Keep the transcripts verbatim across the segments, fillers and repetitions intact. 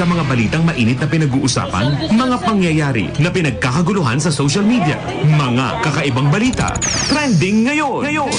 sa mga balitang mainit na pinag-uusapan, mga pangyayari na pinagkakaguluhan sa social media, mga kakaibang balita, trending ngayon. ngayon.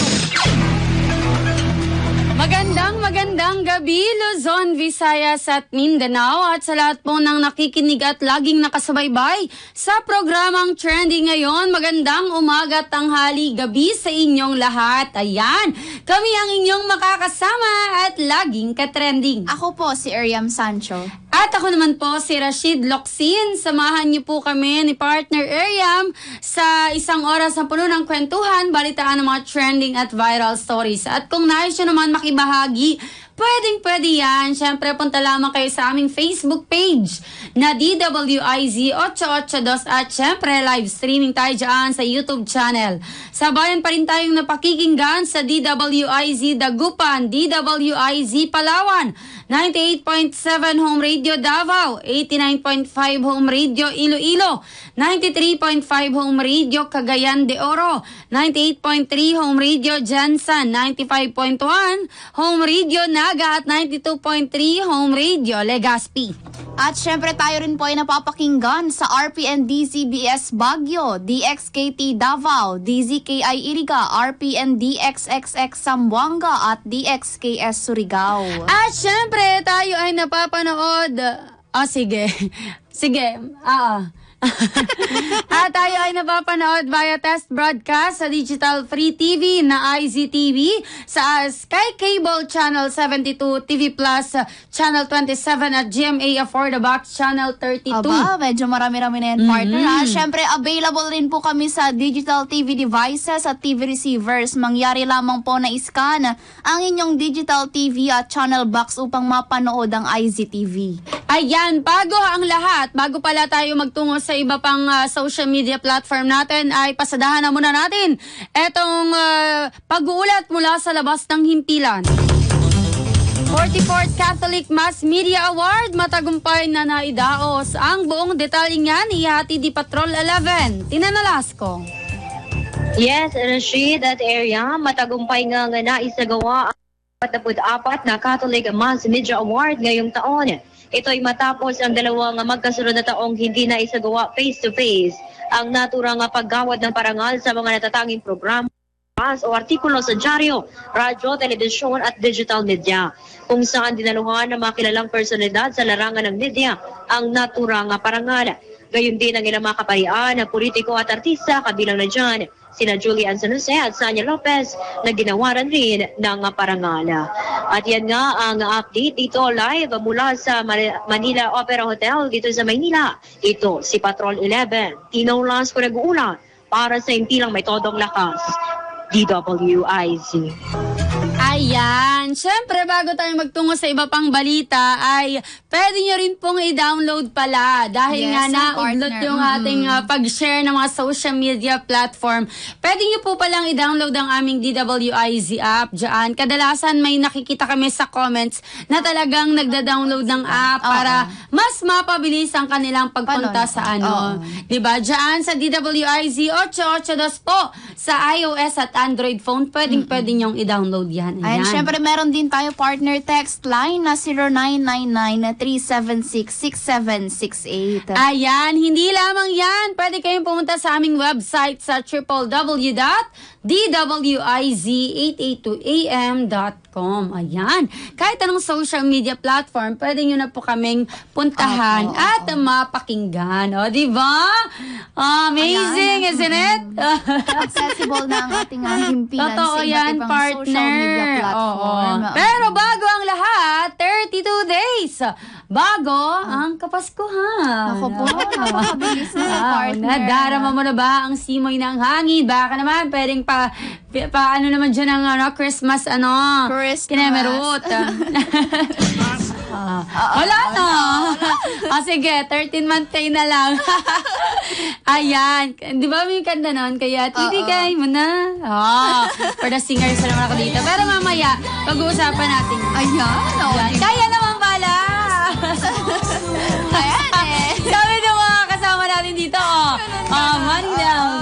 Magandang magandang gabi, Luzon, Visayas at Mindanao at sa lahat po ng nakikinig at laging nakasabay-bay sa programang Trending Ngayon. Magandang umaga, tanghali, gabi sa inyong lahat. Ayan, kami ang inyong makakasama at laging ka-trending. Ako po si Ariam Sancho. At ako naman po si Rashid Loksin. Samahan niyo po kami ni partner Ariam sa isang oras na puno ng kwentuhan, balitaan ng mga trending at viral stories. At kung nais nyo naman makikita ibahagi, pwedeng pwede yan. Siyempre, punta lamang kayo sa aming Facebook page na D W I Z eight eight two at siyempre, live streaming tayo dyan sa YouTube channel. Sabayan pa rin tayong napakikinggan sa D W I Z Dagupan, D W I Z Palawan, ninety-eight point seven Home Radio Davao, eighty-nine point five Home Radio Iloilo, ninety-three point five Home Radio Cagayan de Oro, ninety-eight point three Home Radio Jansan, ninety-five point one Home Radio Naga at ninety-two point three Home Radio Legazpi. At syempre tayo rin po ay napapakinggan sa R P N D C B S Baguio, D X K T Davao, D Z K I Iriga, R P N D X X X Zamboanga at D X K S Surigao. At syempre tayo ay napapanood... Oh, sige. Sige. Ah, at tayo ay napapanood via test broadcast sa Digital Free T V na I Z T V, sa Sky Cable Channel seventy-two, T V Plus Channel twenty-seven at G M A Affordabox Channel thirty-two. Aba, medyo marami-rami na yan, partner. Mm-hmm. Siyempre, available rin po kami sa digital T V devices at T V receivers. Mangyari lamang po na iscan ang inyong digital T V at channel box upang mapanood ang I Z T V. Ayan, bago ang lahat, bago pala tayo magtungo sa sa iba pang uh, social media platform natin, ay pasadahan na muna natin etong uh, pag-uulat mula sa labas ng himpilan. forty-fourth Catholic Mass Media Award, matagumpay na naidaos. Ang buong detalye niyan, ihati di Patrol eleven. Tinanalas ko. Yes, Rashid at Area, matagumpay nga nga naisagawa ang forty-fourth na Catholic Mass Media Award ngayong taon. Ito'y matapos ang dalawang magkasunod na taong hindi na isagawa face-to-face ang naturang paggawad ng parangal sa mga natatanging programa o artikulo sa dyaryo, radyo, telebisyon at digital media, kung saan dinaluhan ng mga kilalang personalidad sa larangan ng media ang naturang parangal. Gayon din ang ilang mga kaparian, politiko at artista, kabilang na dyan sina Julian San Jose at Sanya Lopez na ginawaran rin ng parangala. At yan nga ang update dito live mula sa Manila Opera Hotel dito sa Maynila. Ito si Patrol eleven. Tino Lance ko nag-uulan para sa impilang may todong lakas. D W I Z. Ayan, syempre bago tayo magtungo sa iba pang balita ay pwede nyo rin pong i-download pala dahil yes, nga na-upload yung mm. ating uh, pag-share ng mga social media platform. Pwede nyo po palang i-download ang aming D W I Z app dyan. Kadalasan may nakikita kami sa comments na talagang nagda-download ng app para uh-oh. mas mapabilis ang kanilang pagpunta Palon. Sa ano. Uh-oh. Diba? Dyan sa D W I Z eight eight two po sa iOS at Android phone, pwedeng mm-mm. pwede nyong i-download yan. Ayan. And syempre, meron din tayo partner text line na zero nine nine nine three seven six six seven six eight. Ayan, hindi lamang yan. Pwede kayong pumunta sa aming website sa w w w dot d w i z eight eight two a m dot com. Ayan. Kahit anong social media platform, pwede nyo na po kaming puntahan oh, oh, at oh, oh. mapakinggan. O, diba? Amazing, ayan, isn't it? Accessible na ang ating himpilan sa iba't ibang social media platform. Oo. Pero bago ang lahat, thirty-two days bago oh. ang Kapaskuhan. Ako po, napakabilis na wow, partner. Nadarama mo na ba ang simoy ng hangin? Baka naman pwedeng pa, pa ano naman dyan ang ano, Christmas ano? Christmas. Kinemerot. Uh, wala uh, no. O oh, sige, thirteen month kayo na lang. Ayan. Di ba may kanda nun? Kaya titigay mo na. Oh, for the singers na naman ako dito. Pero mamaya, pag-uusapan natin. Ayan. Oh, ayan. Kaya naman pala. Ayan eh. Sabi nung mga kasama natin dito. Oh, oh man down.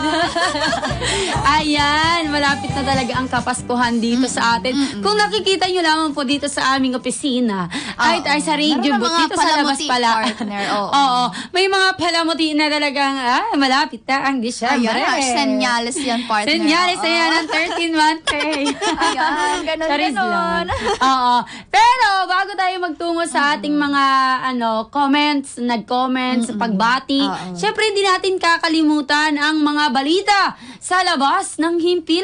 Ayan. Ayan, malapit na talaga ang Kapaskuhan dito mm-hmm. sa atin. Mm-hmm. Kung nakikita nyo lamang po dito sa aming opisina, oh, ay tayo sa radio booth, dito sa labas pala. Oo, oh, oh, may mga palamuti na talagang, ah, malapit na ang Disyembre. Ayan, senyales yan, partner. Senyales, oh. Ayan, ang thirteen month pay. Ayan, ganun, ganun. Oo, pero bago tayo magtungo sa ating mga ano comments, nag-comments, mm-hmm. pagbati, uh-oh. syempre hindi natin kakalimutan ang mga balita sa labas ng himpilan.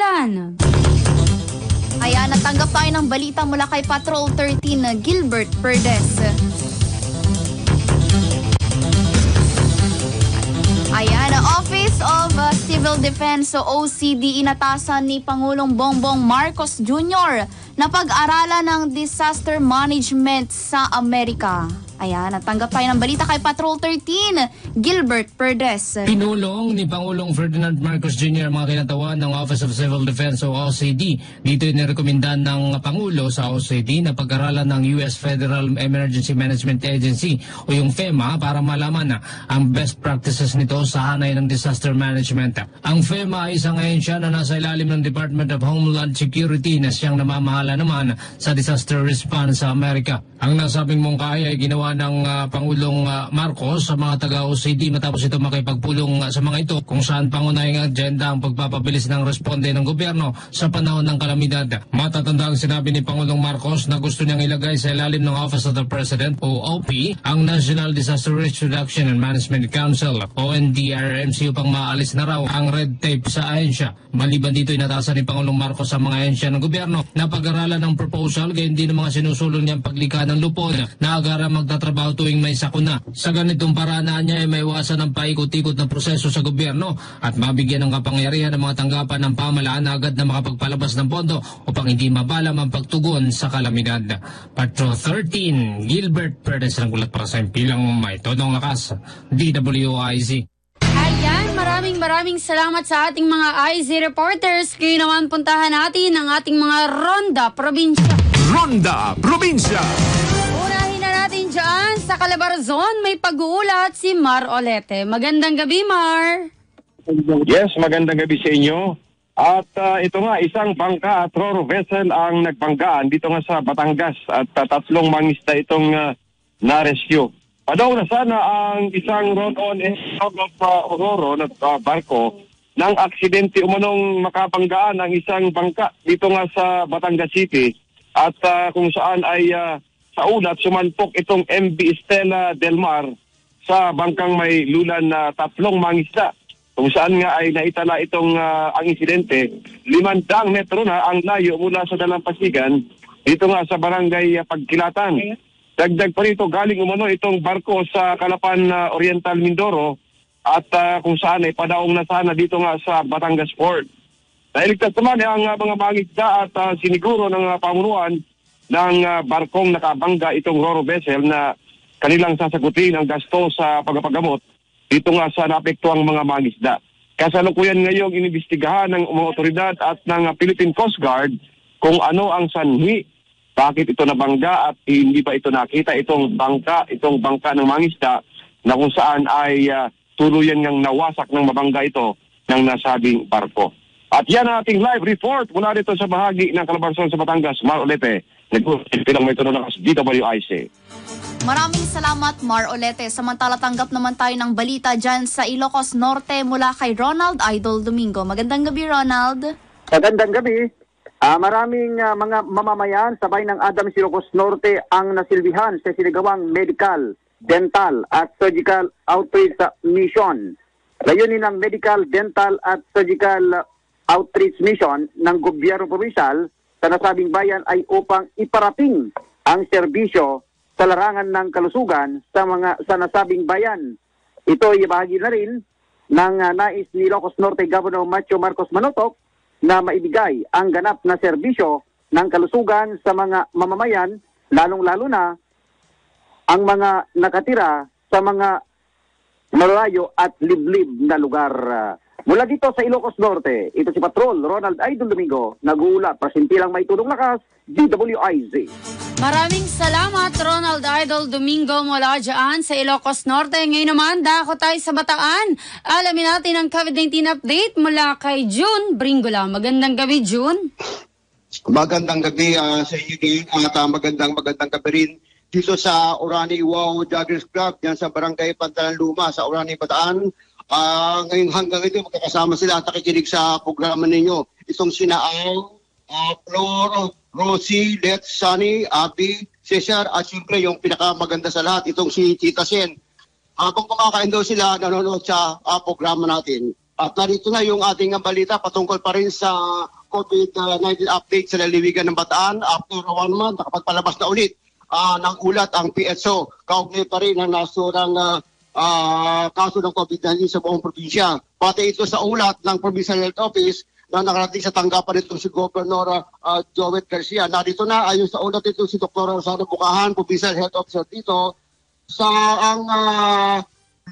Ayan, natanggap tayo ng balita mula kay Patrol thirteen na Gilbert Perdes. Ayan, Office of uh, Civil Defense o O C D inatasan ni Pangulong Bongbong Marcos Junior na pag-aralan ng disaster management sa Amerika. Ayan, natanggap tayo ng balita kay Patrol thirteen, Gilbert Perdes. Pinulong ni Pangulong Ferdinand Marcos Junior ang mga kinatawan ng Office of Civil Defense o O C D. Dito inirekomendan ng Pangulo sa O C D na pag-aralan ng U S Federal Emergency Management Agency o yung FEMA para malaman na ang best practices nito sa hanay ng disaster management. Ang FEMA ay isang ahensya na nasa ilalim ng Department of Homeland Security na siyang namamahala naman sa disaster response sa Amerika. Ang nasabing mungkahi ay ginawa ng uh, Pangulong uh, Marcos sa mga taga-O C D matapos ito makipagpulong uh, sa mga ito kung saan pangunahing agenda ang pagpapabilis ng responde ng gobyerno sa panahon ng kalamidad. Matatanda ang sinabi ni Pangulong Marcos na gusto niyang ilagay sa ilalim ng Office of the President o O P ang National Disaster Risk Reduction and Management Council o N D R M C upang maalis na raw ang red tape sa ahensya. Maliban dito, inatasan ni Pangulong Marcos sa mga ahensya ng gobyerno na pag-aralan ng proposal gayon din ng mga sinusulong niyang paglikha ng lupon na agara magdadala trabaho tuwing may sakuna. Sa ganitong paranaan niya ay maiwasan ang paikot-ikot na proseso sa gobyerno at mabigyan ng kapangyarihan ng mga tanggapan ng pamahalaan na agad na makapagpalabas ng pondo upang hindi mabalam ang pagtugon sa kalamidad. Patrol thirteen, Gilbert Perez ng Gulat para sa Impilang May Todong Lakas, D W I Z. Ayan, maraming maraming salamat sa ating mga I Z reporters. Kayo naman puntahan natin ang ating mga Ronda Probinsya. Ronda Probinsya! Diyan sa Calabarzon, may pag-uulat si Mar Olete. Magandang gabi, Mar. Yes, magandang gabi sa inyo. At uh, ito nga, isang bangka at ro-ro vessel ang nagbanggaan dito nga sa Batangas at uh, tatlong mangista itong uh, na-rescue. Padaw na sana ang isang roll-on and out of uh, ro-ro na uh, barko ng aksidente umanong makabanggaan ang isang bangka dito nga sa Batangas City at uh, kung saan ay... Uh, Sa ulat, sumanpok itong M V Estela Del Mar sa bangkang may lulan na tatlong mangisda. Kung saan nga ay naitala itong uh, ang insidente, limandang metro na ang layo mula sa dalampasigan dito nga sa barangay uh, Pagkilatan. Dagdag pa rito, galing umano itong barko sa Kalapan uh, Oriental Mindoro at uh, kung saan ay padaong na sana dito nga sa Batangas Port. Nailigtas naman ang uh, mga mangisda at uh, siniguro ng uh, pamunuan ng uh, barkong nakabangga itong ro-ro vessel na kanilang sasagutin ang gasto sa pagpapagamot dito nga sa naapektuhang mga mangisda. Kasalukuyan ngayong inimbestigahan ng mga otoridad at ng Philippine Coast Guard kung ano ang sanhi, bakit ito nabangga at hindi ba ito nakita itong bangka, itong bangka ng mangisda na kung saan ay uh, tuluyan ngang nawasak ng mabangga ito ng nasabing barko. At yan ang ating live report mula dito sa bahagi ng Calabarzon sa Batangas, Mar Olete. Nagpapinang may tunong nakas D W I C. Maraming salamat, Mar Olete. Samantala, tanggap naman tayo ng balita dyan sa Ilocos Norte mula kay Ronald Idol Domingo. Magandang gabi, Ronald. Magandang gabi. Uh, maraming uh, mga mamamayan sabay ng Adams Ilocos Norte ang nasilbihan sa sinagawang medical, dental at surgical outreach mission. Layunin ng medical, dental at surgical outreach mission ng gobyerno provincial sa nasabing bayan ay upang iparating ang serbisyo sa larangan ng kalusugan sa mga sa nasabing bayan. Ito ay bahagi na rin ng uh, nais ni Ilocos Norte Governor Macho Marcos Manotoc na maibigay ang ganap na serbisyo ng kalusugan sa mga mamamayan, lalong-lalo na ang mga nakatira sa mga malayo at liblib na lugar. Mula dito sa Ilocos Norte, ito si Patrol Ronald Idol Domingo, nag-uulat, pasimpilang may tulong lakas, D W I Z. Maraming salamat, Ronald Idol Domingo mula dyan sa Ilocos Norte. Ngayon naman, dako tayo sa Bataan. Alamin natin ang COVID nineteen update mula kay June Bringola. Magandang gabi, June. Magandang gabi uh, sa inyo din at uh, magandang magandang gabi rin dito sa Orani Wow Joggers Club dyan sa Barangay Pantalan Luma sa Orani, Bataan. Uh, ngayon hanggang ito, magkakasama sila at nakikinig sa programa ninyo. Itong sinaaw, uh, Flor, Rosie, Let, Sunny, Abby, Cesar, at syempre yung pinakamaganda sa lahat, itong si Tita Sen. Uh, kung kumakain daw sila, nanonood sa uh, programa natin. At narito na yung ating balita patungkol pa rin sa COVID nineteen update sa lalawigan ng Bataan. After one month, nakapagpalabas na ulit uh, ng ulat ang P S O. Kaugnay pa rin ang nasurang uh, uh, kaso ng COVID nineteen sa buong probinsya. Pati ito sa ulat ng Provincial Health Office na nakarating sa tanggapan nito si Governor uh, Jovet Garcia. Narito na ayon sa ulat ito si Doctor Rosario Bukahan, Provincial Health Officer dito. Sa ang... Uh,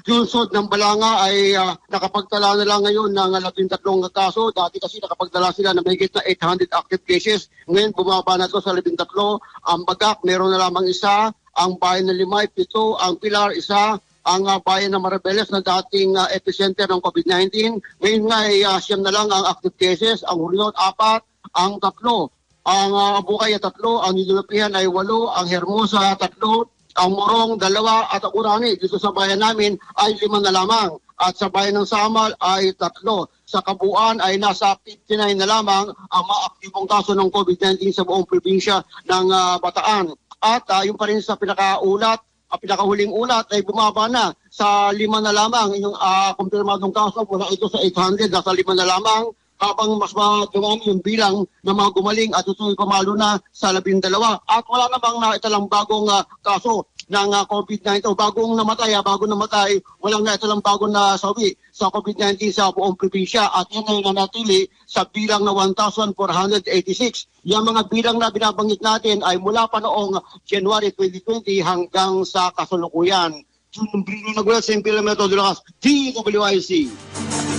Lungsod ng Balanga ay uh, nakapagtala na lang ngayon ng labintatlong kaso. Dati kasi nakapagtala sila na mahigit na eight hundred active cases. Ngayon bumaba na ito sa labintatlo. Ang Bagak, meron na lamang isa. Ang bayan ng Limay, pito. Ang Pilar, isa. Ang uh, bayan ng Maribeles na dating uh, epicenter ng COVID nineteen. Ngayon nga ay uh, siyam na lang ang active cases. Ang Hurion, apat. Ang tatlo. Ang uh, Bukay, tatlo. Ang Nilupihan ay walo. Ang Hermosa, tatlo. Ang Morong, dalawa, at ang Urani dito sa bayan namin ay lima na lamang. At sa bayan ng Samal ay tatlo. Sa Kabuuan ay nasa fifty-nine na lamang ang maaktibong kaso ng COVID nineteen sa buong probinsya ng uh, Bataan. At uh, yung pa rin sa pinakaulat, uh, pinakahuling ulat ay bumaba na sa lima na lamang. Yung uh, kumpirmadong kaso mula ito sa eight hundred, nasa lima na lamang. Habang mas dumami yung bilang ng mga gumaling at tutuloy pamalo na sa labindalawa. At wala namang naitalang bagong uh, kaso ng uh, COVID nineteen. Bagong namatay, ah, bagong namatay, walang naitalang bagong nasawi sa COVID nineteen sa buong probinsya. At yun ay nanatili sa bilang na one thousand four hundred eighty-six. Yung mga bilang na binabanggit natin ay mula pa noong January twenty twenty hanggang sa kasalukuyan. June Bringola Nagulat, Simple Metodo Lakas, D W I Z.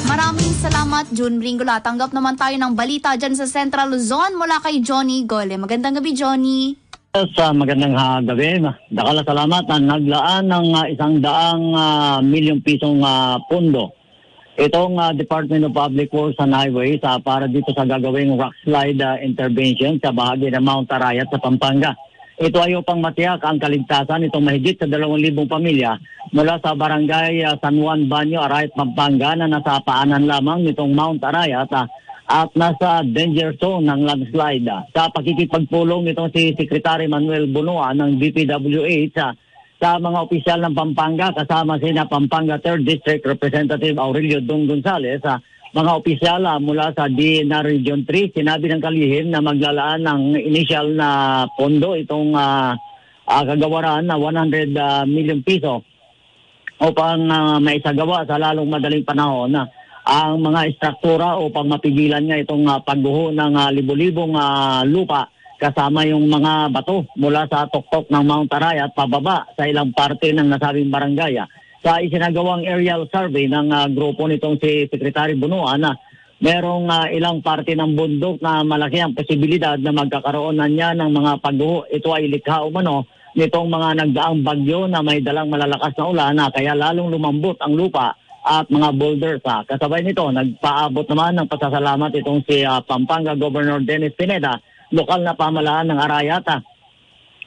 Maraming salamat, June Bringola. Tanggap naman tayo ng balita dyan sa Central Luzon mula kay Johnny Gole. Magandang gabi, Johnny. Sa magandang uh, gabi, dakala salamat ang naglaan ng uh, isang daang uh, milyong pisong uh, pondo. Itong uh, Department of Public Works and Highways uh, para dito sa gagawing rock slide uh, intervention sa bahagi ng Mount Arayat sa Pampanga. Ito ay upang matiyak ang kaligtasan itong mahigit sa dalawang libong pamilya mula sa barangay uh, San Juan Banyo, Arayat, Pampanga na nasa paanan lamang nitong Mount Arayat uh, at nasa danger zone ng landslide. Uh. Sa pakikipagpulong nitong si Secretary Manuel Bunoa ng D P W H uh, sa mga opisyal ng Pampanga kasama sina Pampanga third District Representative Aurelio Dong Gonzales, uh, mga opisyal uh, mula sa D N R Region three, sinabi ng kalihim na maglalaan ng initial na pondo itong uh, uh, kagawaran na one hundred uh, million piso upang uh, maisagawa sa lalong madaling panahon uh, ang mga struktura upang mapigilan nga itong uh, pagguho ng uh, libu-libong uh, lupa kasama yung mga bato mula sa tuktok ng Mount Arayat at pababa sa ilang parte ng nasabing barangay. Uh. Sa isinagawang aerial survey ng uh, grupo nitong si Secretary Bunoa na merong uh, ilang parte ng bundok na malaki ang posibilidad na magkakaroon na niya ng mga pagguho. Ito ay likha umano nitong mga nagdaang bagyo na may dalang malalakas na ulan na kaya lalong lumambot ang lupa at mga boulders. Uh. Kasabay nito, nagpaabot naman ng pasasalamat itong si uh, Pampanga Governor Dennis Pineda, lokal na pamalaan ng Arayat uh,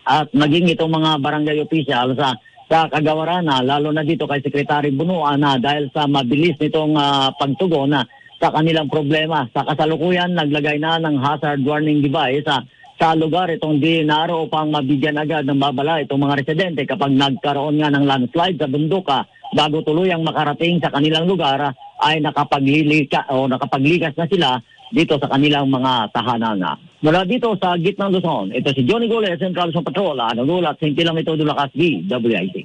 at maging itong mga barangay official sa uh, sa kagawaran na lalo na dito kay Secretary Bunoa na dahil sa mabilis nitong uh, pagtugon na sa kanilang problema. Sa kasalukuyan, naglagay na ng hazard warning device uh, sa lugar itong D N R upang mabigyan agad ng babala itong mga residente kapag nagkaroon nga ng landslide sa bundok uh, bago tuluyang makarating sa kanilang lugar uh, ay nakapaglilika o nakapaglikas na sila dito sa kanilang mga tahanan. Uh. Mula dito sa gitna ng Luzon, ito si Johnny Gole, Central Luzon Patrol, nagulat sa Kilometro Dulakas D W I T.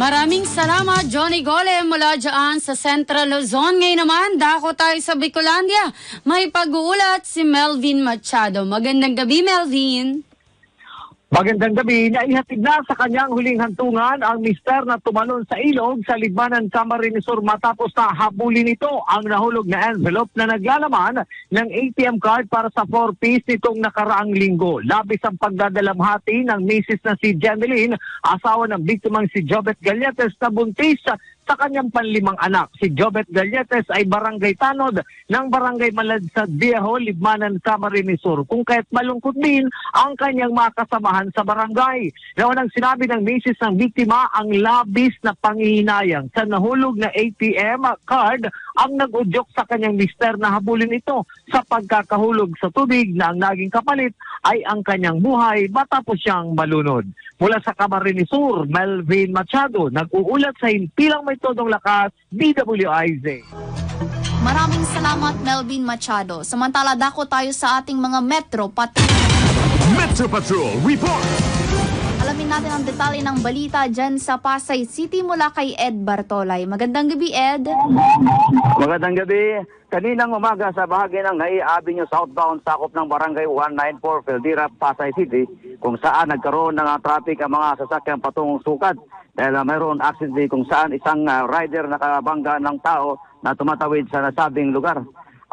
Maraming salamat, Johnny Gole, mula dyan sa Central Luzon. Ngayon naman, dako tayo sa Bicolandia. May pag-uulat si Melvin Machado. Magandang gabi, Melvin. Magandang gabi. Naihatid na sa kanyang huling hantungan ang mister na tumalon sa ilog sa Ligmanan, Camarines Sur matapos na habulin nito ang nahulog na envelope na naglalaman ng A T M card para sa four piece nitong nakaraang linggo. Labis ang pagdadalamhati ng misis na si Jameline, asawa ng biktimang si Jobet Galletes na buntis sa kanyang panlimang anak. Si Jobet Galletes ay barangay tanod ng barangay Malad sa Viejo, Ligmanan, Camarines Sur. Kung kaya't malungkot din ang kanyang mga kasamahan sa barangay. Naunang sinabi ng misis ng biktima ang labis na panghihinayang sa nahulog na A T M card ang nag-udyok sa kanyang mister na habulin ito sa pagkakahulog sa tubig na ang naging kapalit ay ang kanyang buhay matapos siyang malunod. Mula sa Camarines Sur, Melvin Machado, nag-uulat sa Himpilang May Todong Lakas, D W I Z. Maraming salamat, Melvin Machado. Samantala, dako tayo sa ating mga Metro Patrol. Metro Patrol Report! Alamin natin ang detalye ng balita dyan sa Pasay City mula kay Ed Bartolay. Magandang gabi, Ed. Magandang gabi. Kaninang umaga sa bahagi ng Hay Avenue Southbound, sakop ng Barangay one ninety-four, Feldira, Pasay City, kung saan nagkaroon ng uh, traffic ang mga sasakyan patungong sukat dahil uh, mayroon accident kung saan isang uh, rider nakabangga ng tao na tumatawid sa nasabing lugar.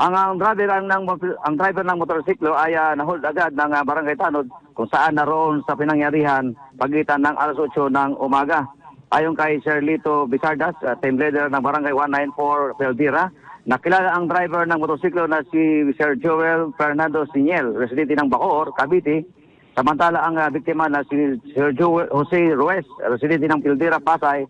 Ang, ang driver ng ang driver ng motorsiklo ay uh, nahold agad ng uh, Barangay Tanod kung saan naroon sa pinangyarihan pagitan ng alas otso ng umaga. Ayon kay Sherlito Bisardas, uh, team leader ng Barangay one ninety-four, Feldira, nakilala ang driver ng motorsiklo na si Sir Joel Fernando Siniel, residente ng Bacoor, Cavite. Samantala ang uh, biktima na si Sir Jose Ruiz, residente ng Pildira, Pasay,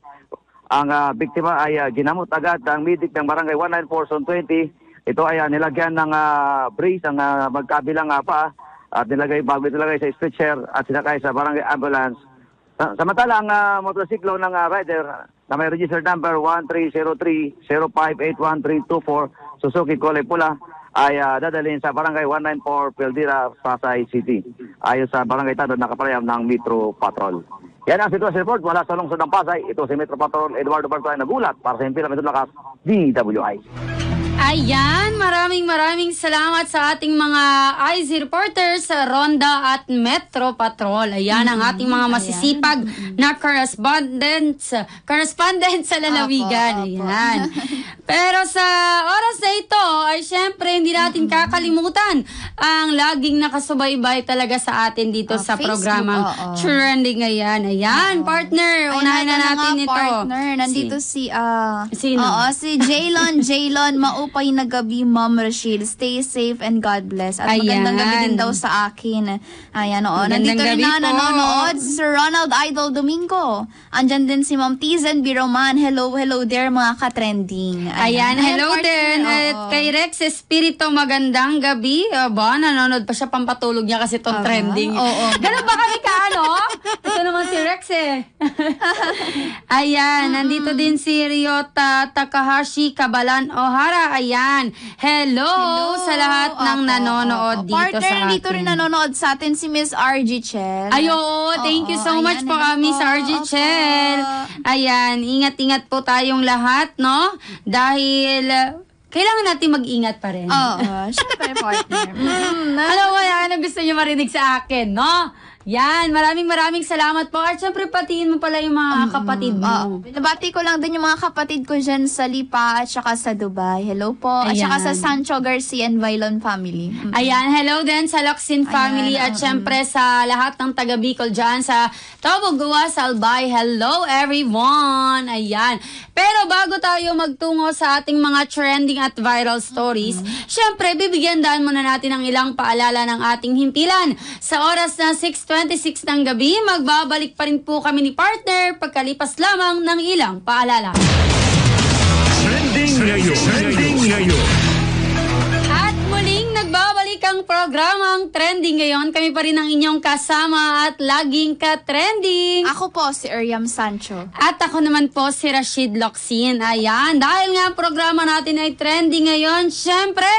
ang uh, biktima ay uh, ginamot agad ng medic ng Barangay one ninety-four, Zone twenty. Ito ay uh, nilagyan ng uh, brace ang uh, magkabilang uh, paa at nilagay bago nilagay sa stretcher at sinakay sa Barangay Ambulance. Samantala ang uh, motosiklo ng uh, rider na may register number one three zero three zero five eight one three two four Suzuki Color Pula ay uh, dadalhin sa Barangay one ninety-four, Pildira, Pasay City. Ayon sa Barangay Tanod, nakapareham ng Metro Patrol. Yan ang sitwasyon report mula sa lungsod ng Pasay. Ito si Metro Patrol Eduardo Bartolay na gulat para sa Himpilang May Todong Lakas, D W I. Ayan, maraming maraming salamat sa ating mga I Z reporters sa Ronda at Metro Patrol. Ayan ang ating mga masisipag Ayan. na correspondents, correspondents sa lalawigan. Opo, opo. Ayan. Pero sa oras na ito ay syempre hindi natin kakalimutan ang laging nakasubaybay talaga sa atin dito oh, sa Facebook, programang oh, oh. Trending. Ayan, ayan, oh. partner, unahin na natin ito. Partner, nandito si, si uh, Sino? Oo, si Jaylon, Jaylon, maupo pa yung gabi, Ma'am Rashid. Stay safe and God bless. At Ayan. magandang gabi din daw sa akin. Ayan, oo. Magandang nandito rin na nanonood, Sir Ronald Idol Domingo. Andyan din si Ma'am Tizen Biroman. Hello, hello there mga ka-trending. Ayan, Ayan hello partner, there. At kay Rex Espirito, magandang gabi. Aba, nanonood pa siya, pampatulog niya kasi itong trending. Oo. Ganun ba kami ka, ano? Ito naman si Rex eh. Ayan, mm. nandito din si Ryota Takahashi Kabalan O'Hara. Ayan. Hello, Hello sa lahat ng ako, nanonood ako, ako. dito Partner, sa atin. Dito rin nanonood sa atin si Miss R G Chel. Ay, oo, thank oo, you so ayan, much po kami sa R G Chel. Ayan, ingat-ingat po tayong lahat, no? Dahil kailangan natin mag-ingat pa rin. Oo, syempre partner. Mm, ano wala na gusto niyo marinig sa akin, no? Yan, maraming maraming salamat po. At syempre, patiin mo pala yung mga um, kapatid mo. Uh, Nabati ko lang din yung mga kapatid ko dyan sa Lipa at saka sa Dubai. Hello po. Ayan. At saka sa Sancho Garcia and Bailon family. Mm-hmm. Ayan, hello din sa Loksin family. Ayan, at um, syempre, sa lahat ng taga-Bicol dyan sa Tobogua, sa Albay. Hello everyone! Ayan. Pero bago tayo magtungo sa ating mga trending at viral stories, mm-hmm. syempre, bibigyan daan muna natin ang ilang paalala ng ating himpilan. Sa oras na six twenty-six ng gabi, magbabalik pa rin po kami ni partner pagkalipas lamang ng ilang paalala. Trending ngayon. Trending ngayon. At muling nagbabalik ang programang Trending ngayon. Kami pa rin ang inyong kasama at laging ka-trending. Ako po si Ariam Sancho. At ako naman po si Rashid Loksin. Ayan, dahil nga ang programa natin ay Trending ngayon, syempre,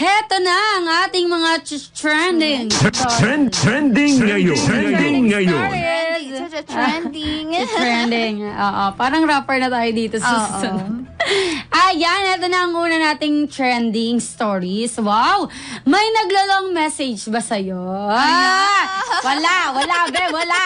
heto na ang ating mga trending. Trend, trending ngayon. Trending ngayon. Trending. Trending. Oo, parang rapper na tayo dito. Oo. ayan, ito na ang una nating trending stories. Wow! May naglalong message ba sa'yo? Ayan. Wala, wala, be, wala.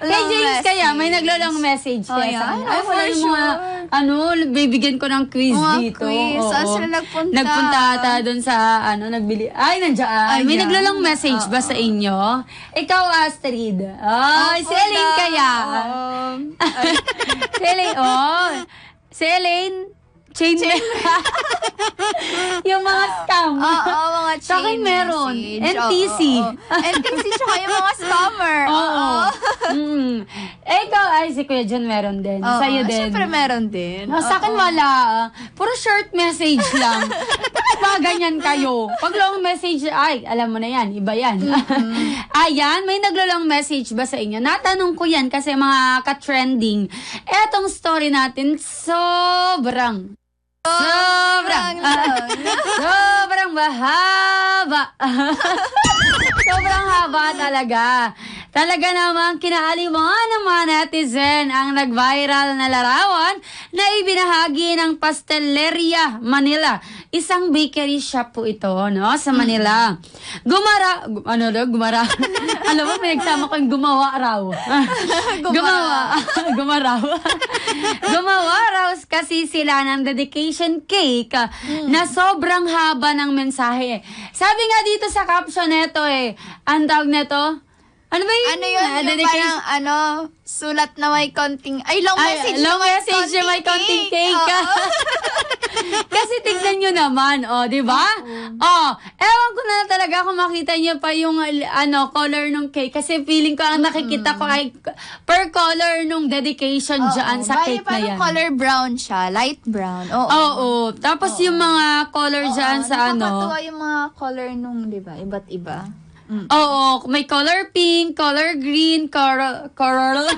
Kay James message. Kaya, may naglalong message. Oh, kaya saan? Ay, wala yung sure. mga, ano, bibigyan ko ng quiz mga dito. Quiz. Saan sila nagpunta? Nagpunta ata doon sa, ano, nagbili. Ay, nandiyan. Ay, may naglalong message oh, ba oh. sa inyo? Ikaw, Astrid. Ay, oh, si Elaine kaya. Um, si Elaine, oh. Si Elaine, chain, chain. Yung mga scam. Oo, oh, oh, mga chain. Saka meron. N T C. Oh, oh, oh. N T C tsaka yung mga scammer. Oo. Oh, oh. mm. Ikaw, ay, si Kuya John meron din. Oh, sa'yo din. Siyempre meron din. Oh, oh, sa'kin oh. wala. Puro short message lang. Pag ganyan kayo. Pag long message, ay, alam mo na yan. Iba yan. Mm-hmm. Ayan, may naglolong message ba sa inyo? Natanong ko yan kasi mga ka-trending. Etong story natin, sobrang Sobrang, sobrang, sobrang mahaba. Sobrang haba talaga. Talaga namang kinaaliwan ng mga netizen ang nag-viral na larawan na ibinahagi ng Pastelleria Manila. Isang bakery shop po ito, no? Sa Manila. Gumara, ano daw, gumara. Alam mo, pinagsama ko yung gumawa raw. Gumawa. Gumaraw. Gumawa raw kasi sila ng dedication cake mm. na sobrang haba ng mensahe. Sabi nga dito sa caption nito eh, ang tawag nito, ano ba yun? Ano yun? Uh, yung parang, ano, sulat na may konting, ay, long ay, message long na message may konting cake. cake. Oh. Kasi tignan nyo naman, oh, di ba? Oh, ewan ko na talaga kung makita nyo pa yung, ano, color ng cake. Kasi feeling ko, ang nakikita ko ay per color nung dedication oh, dyan oh. sa cake na yan. Parang color brown siya, light brown. Oo, oh, oh. oh, oh. Tapos oh, yung mga color oh, dyan oh. sa ano. Nakakatuwa yung mga color nung, di ba, iba't iba. Mm. Oo, may color pink, color green, color, color,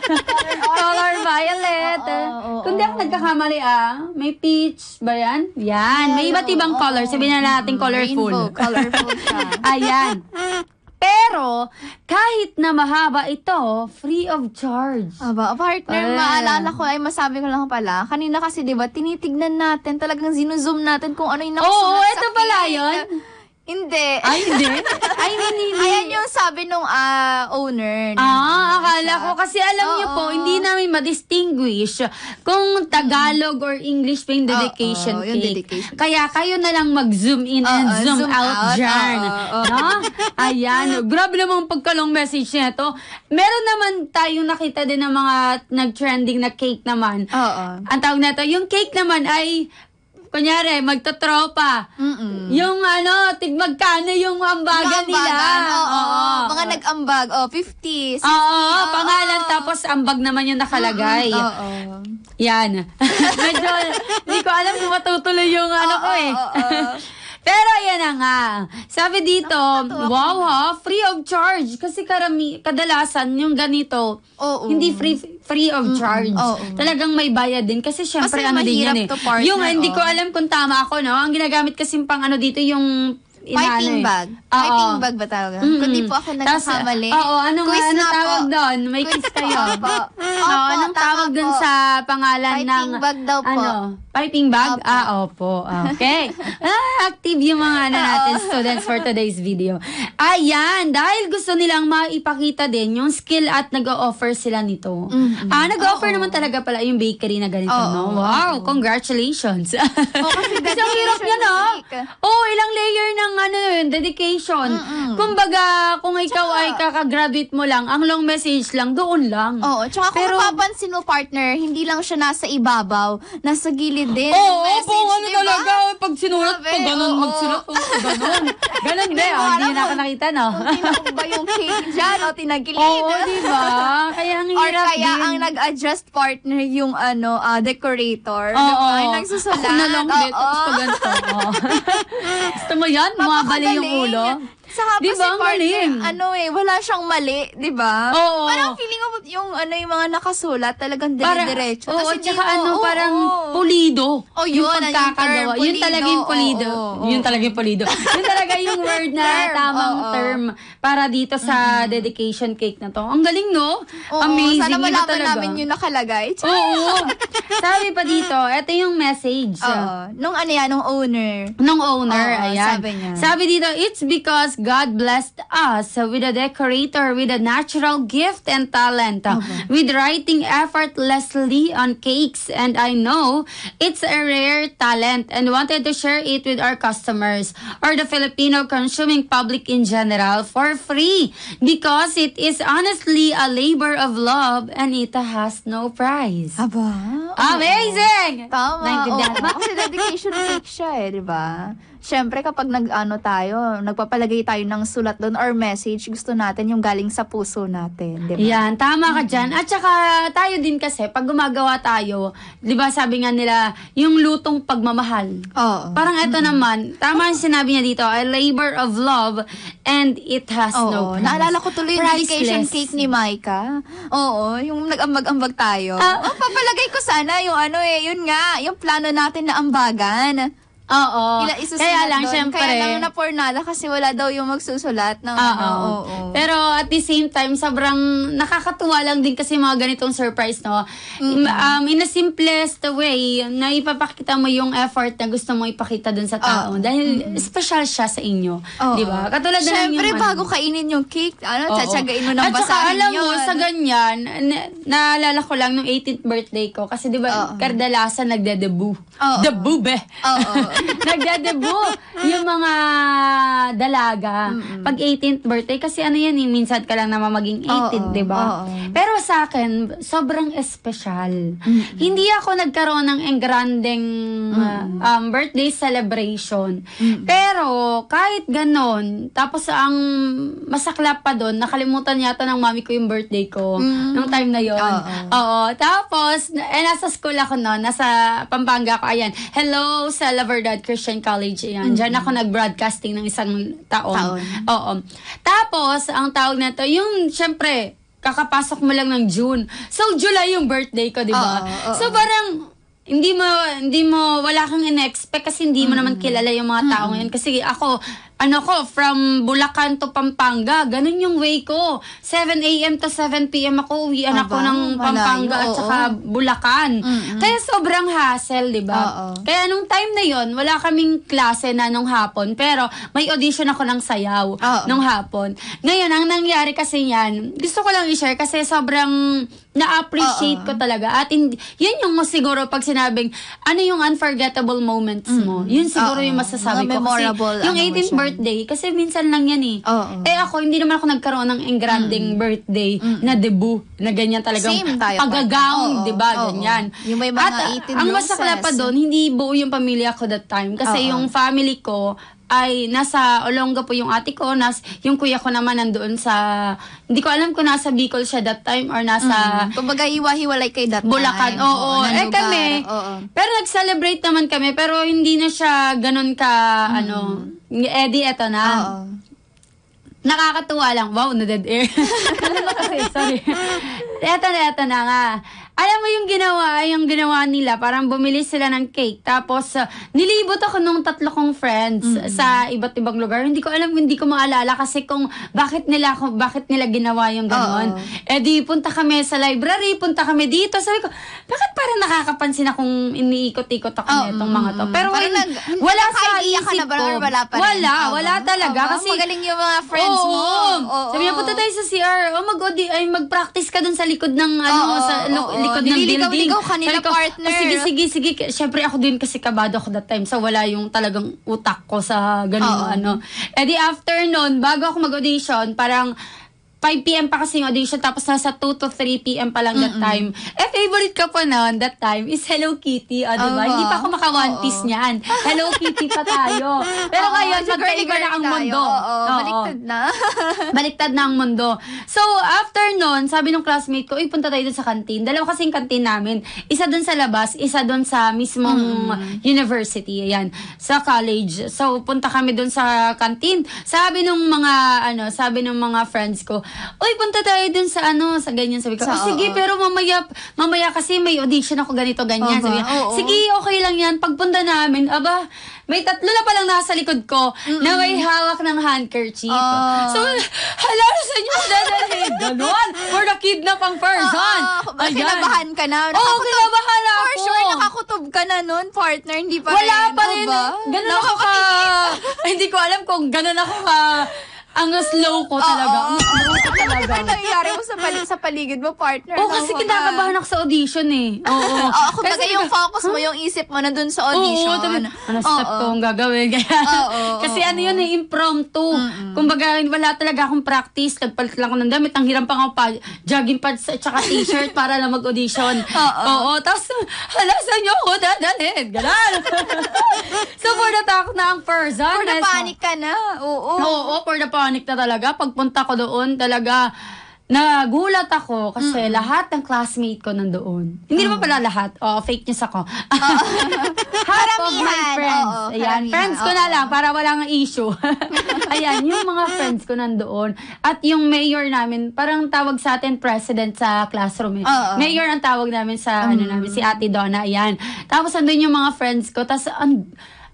color violet. Oh, oh, oh, oh. Kundi ako nagkakamali ah, may peach ba yan? Yan, yeah, may iba't ibang oh, color. Sabihin na natin colorful. Rainbow, colorful siya. Ayan. Pero, kahit na mahaba ito, free of charge. Aba, partner, Ay. maalala ko, ay masabi ko lang pala, kanina kasi diba, tinitignan natin, talagang zinuzoom natin kung ano yung nakasulat oh, sa cake. Oo, ito pala yun. Hindi. Ay, hindi? Ay, hindi. Ayan yung sabi nung uh, owner. Ah, akala ko. Kasi alam oh, niyo po, oh. hindi namin ma-distinguish kung Tagalog or English pa yung dedication oh, oh, cake. Yung dedication. Kaya kayo na lang mag-zoom in oh, and oh, zoom, zoom out, out dyan. Oh, oh, oh. No? Ayan. Grabe namang pagkalong message niya to. Meron naman tayong nakita din ng mga nag-trending na cake naman. Oo. Oh, oh. Ang tawag na to, yung cake naman ay... Kunyari, magtotropa. Mm-mm. Yung ano, tigmagkano yung ambagan nila. Oo, oh, oh, oh. mga nag-ambag. O, oh, fifty, sixty. Oo, oh, oh, pangalan oh. tapos ambag naman yung nakalagay. Oo. Oh, oh. Yan. Medyo, hindi ko alam kung matutuloy yung oh, ano ko eh. Oo, oh, oh, oh. Pero yan na nga. Sabi dito, wow ha, free of charge. Kasi karami, kadalasan yung ganito, oh, oh. hindi free free of charge. Mm-hmm. oh, oh. Talagang may bayad din. Kasi syempre, kasi ano din yan eh. Yung oh. hindi ko alam kung tama ako, no? Ang ginagamit kasi pang ano dito, yung... Piping bag. Piping bag ba tawag? Mm-hmm. Kundi po ako nagkakamali. Oo, oh, oh, anong, anong tawag doon? May quiz kayo. Opo. Opo, oh, anong tawag doon sa pangalan piping ng... Piping bag daw po. Ano? Piping bag? Opo. Ah, opo. Okay. ah, active yung mga ano natin students for today's video. Ayan, dahil gusto nilang maipakita din yung skill at nag-o-offer sila nito. Mm-hmm. Ah, nag-o-offer naman talaga pala yung bakery na ganito, oh, no? Wow, oh. congratulations. Oh, kasi kasi ang hirap yan, no? Oh, ilang layer ng ano yun, dedication. Mm-mm. Kumbaga, kung ikaw tsaka, ay kakagraduate mo lang, ang long message lang, doon lang. Oo, tsaka pero, kung mapapansin mo, partner, hindi lang siya nasa ibabaw, nasa gilid din. Oo, opo, ano diba? Talaga, pag sinulat, Sabi, pag ganun, oo. magsulat, pag ganun. Ganun din, oh, hindi na ako nakita, no? Kung tinag ba yung cake dyan, o tinagilid. Oo, diba? Kaya ang hirap din. Or kaya ang nag-adjust partner yung ano, uh, decorator. Oo, diba? Ay, nagsusulat. Ako na lang din, tapos pag ganito. Gusto mo yan? Mabali yung ulo. Saka diba, si partner, ano eh, wala siyang mali, di ba? Oo. Parang feeling ko yung, ano, yung mga nakasulat, talagang dire-diretso. Oo, tsaka mo, ano, oo, parang oo. pulido. O, yun, yung pagkakagawa. Yun talaga yung pulido. Yun talaga yung pulido. Yun talaga yung word na tamang term. para dito sa mm. dedication cake na to. Ang galing, no? Oo, amazing. Sana malaman namin yung nakalagay. Char oo. Sabi pa dito, ito yung message. Oo. Nung ano yan, nung owner. Nung owner, oo, ayan. Sabi niya. Sabi dito, it's because God blessed us with a decorator, with a natural gift and talent, okay. with writing effortlessly on cakes. And I know it's a rare talent and wanted to share it with our customers or the Filipino consuming public in general for free because it is honestly a labor of love and it has no price. Aba? Amazing! Oh. Tama. Kasi oh, dedication cake siya eh, di ba? Siyempre, kapag nag-ano tayo, nagpapalagay tayo ng sulat doon or message, gusto natin yung galing sa puso natin, di ba? Yan, tama ka dyan. At saka, tayo din kasi, pag gumagawa tayo, di ba sabi nga nila, yung lutong pagmamahal. Oo. Parang ito mm-hmm. naman, tama yung sinabi niya dito, a labor of love and it has oo, no price. Naalala ko tuloy yung dedication cake ni Micah. Oo, yung nag-ambag-ambag tayo. Uh, oh, papalagay ko sana yung ano eh, yun nga, yung plano natin na ambagan. Oo. Kaya lang, doon. Syempre. Kaya lang napornada kasi wala daw yung magsusulat. Ng, ano, oo. Oo. Pero at the same time, sobrang nakakatuwa lang din kasi mga ganitong surprise, no? Mm-hmm. Um, in the simplest way, na ipapakita mo yung effort na gusto mo ipakita dun sa tao. Oh. Dahil mm-hmm. special siya sa inyo. Oh. Di ba? Katulad na lang yung... Syempre, bago kainin yung cake, ano, tsatsagain mo ng basahin yun. At saka, alam mo, sa ganyan, na- naalala ko lang nung eighteenth birthday ko kasi di ba, oh. kardalasan nagde-debut. Oh. Debut, beh. Oo. Oh. Nagdadebut yung mga dalaga mm-hmm. pag eighteenth birthday kasi ano yan eh, minsan ka lang naman maging eighteen, di ba? Pero sa akin sobrang espesyal. Mm-hmm. Hindi ako nagkaroon ng engrandeng mm-hmm. uh, um, birthday celebration. Mm-hmm. Pero kahit ganon, tapos ang masaklap pa doon, nakalimutan yata ng mami ko yung birthday ko mm-hmm. nung time na yon. Oo. Tapos eh, nasa school ako noon, nasa Pampanga ako. Ayan. Hello sa Laverde Christian College, yan. Mm-hmm. Diyan ako nag-broadcasting ng isang taon. taon. Oo. Tapos, ang tawag na to, yung, syempre, kakapasok mo lang ng June. So, July yung birthday ko, di ba? Oh, oh, so, parang, hindi mo, hindi mo, wala kang in-expect kasi hindi mo mm-hmm. naman kilala yung mga tao mm-hmm. ngayon. Kasi ako, ano ko, from Bulacan to Pampanga, ganun yung way ko. seven a.m. to seven p.m. ako, uwian ako ng Pampanga malayo, at saka oo. Bulacan. Mm-hmm. Kaya sobrang hassle, di ba? Kaya nung time na yon wala kaming klase na nung hapon, pero may audition ako ng sayaw oo. Nung hapon. Ngayon, ang nangyari kasi yan, gusto ko lang i-share kasi sobrang na-appreciate oo. Ko talaga. At in, yun yung siguro pag sinabing, ano yung unforgettable moments mo, mm-hmm. yun siguro oo. Yung masasabi mga ko. Kasi yung eighteenth birthday, birthday kasi minsan lang yan eh. Oh, oh. Eh ako, hindi naman ako nagkaroon ng engranding mm. birthday mm. na debut na ganyan talagang pagagaong, oh, di ba? Oh, ganyan. Oh. Yung may mga at ang masakla pa doon, hindi buo yung pamilya ko that time kasi oh, yung oh. family ko ay nasa Olonga po yung ate ko, nas yung kuya ko naman nandoon sa hindi ko alam kung nasa Bicol siya that time or nasa mm. kumbaga hiwa-hiwalay kay that Bulacan. Oo, oo, oo. Eh kami. Oo, oo. Pero nag-celebrate naman kami pero hindi na siya ganun ka mm. ano. Eddie, eto na. Oo. Nakakatuwa lang. Wow, na dead air. Sorry. Eto na, eto na nga. Alam mo yung ginawa, yung ginawa nila, parang bumili sila ng cake. Tapos, uh, nilibot ako nung tatlo kong friends mm-hmm. sa iba't ibang lugar. Hindi ko alam, hindi ko maalala kasi kung bakit nila, kung bakit nila ginawa yung gano'n. Eh di, punta kami sa library, punta kami dito. Sabi ko, bakit parang nakakapansin akong iniikot-ikot ako oh, nitong mga to? Pero parang, nag, wala sa isip na ba, ko. Wala, pa wala, wala talaga. Oh, kasi, magaling yung mga friends oh, mo. Oh, sabi niya, oh, punta tayo sa C R. Oh, mag-odi, ay, mag-practice ka dun sa likod ng, ano, oh, sa oh, likod ng building. Nililigaw kanila ko, partner. Oh, sige, sige, sige. Siyempre ako din kasi kabado ako that time. So, wala yung talagang utak ko sa ganun oh, ano. Eh di after nun, bago ako mag-audition, parang five p.m. pa kasi yung audition, tapos nasa two to three p.m. pa lang that mm-mm. time. Eh, favorite ko po noon that time is Hello Kitty. O, oh, diba? Oh, hindi pa ako maka one piece oh, niyan. Hello Kitty pa tayo. Pero oh, ngayon, magkaiba na ang mundo. Oh, oh, oh, baliktad na. Baliktad na ang mundo. So, after noon, sabi ng classmate ko, uy, punta tayo dun sa kantin. Dalawa kasing kantin namin. Isa dun sa labas, isa dun sa mismong mm. university. Ayan. Sa college. So, punta kami dun sa kantin. Sabi ng mga, ano, sabi ng mga friends ko, Uy, punta tayo dun sa ano, sa ganyan. Sabi ko, sa, oh, sige, oh, pero mamaya, mamaya kasi may audition ako ganito, ganyan. Oh, sabi ko, oh, sige, okay lang yan. Pagpunta namin, aba, may tatlo na palang nasa likod ko mm-mm. na may hawak ng handkerchief. Oh. So, hala, saan yung dadalhin? Ganon, for the kidnapping person. Oh, oh, kinabahan ka na. Oo, oh, kinabahan na ako. For sure, nakakutob ka na nun, partner. Hindi pa wala rin. Wala pa rin. Ganon ako ka. Hindi ko alam kung ganon ako ka. Ang slow ko talaga. Ano ba nangyari mo sa, pal sa paligid mo, partner? Oo, oh, kasi kinakabahan ako sa audition eh. Oo, oh, oh. oh, kumbaga yung focus mo, yung isip mo na dun sa audition. Oo, oh, oh, ano step oh, oh. ko ang gagawin? Kaya, oh, oh, kasi ano yun eh, impromptu. Mm-hmm. Kumbaga, wala talaga akong practice. Nagpalit lang ko ng damit. Ang hiram pa nga pa, jogging pads at saka t-shirt para lang mag-audition. Oo, oh, oh. oh, oh. Tapos, halasan niyo ako, dadalhin. Ganun. So, for the talk na ang person. For the panic ka na. Oo, oo, oo for the panic na talaga. Pagpunta ko doon, talaga, nagulat ako kasi mm-hmm. lahat ng classmate ko nandoon. Hindi naman pala lahat. Oh, fake news ako. Half of my friends. Oo, ayan, friends ko oo. na lang para walang issue. Ayan, yung mga friends ko nandoon. At yung mayor namin, parang tawag sa atin president sa classroom. Eh. Mayor ang tawag namin sa, mm-hmm. ano namin, si Ate Donna. Ayan. Tapos andun yung mga friends ko. Tapos, ang...